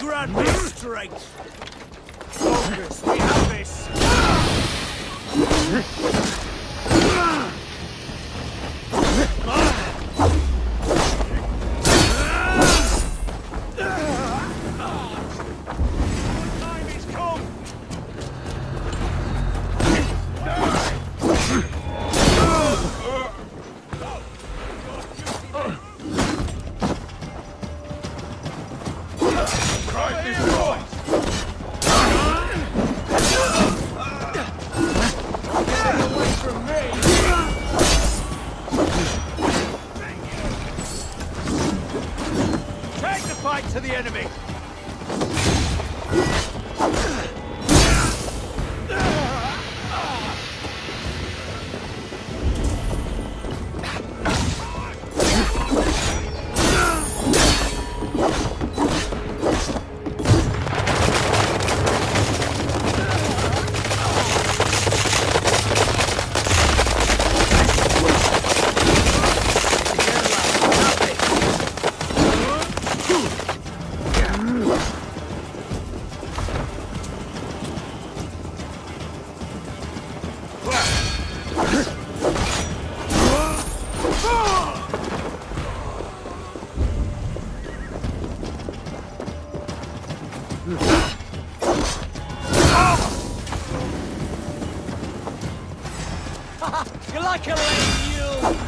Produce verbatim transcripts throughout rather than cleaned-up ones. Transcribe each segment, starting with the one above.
Grant me strength! Focus, we have this! The time is come! To the enemy! Luckily, you...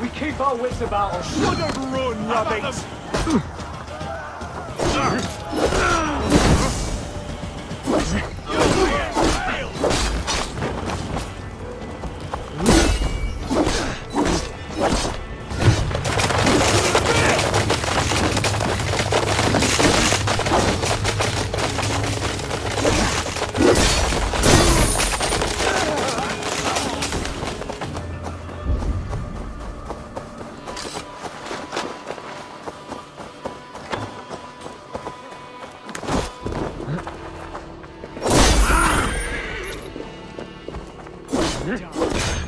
We keep our wits about us. Should have run, rabbits! Yeah.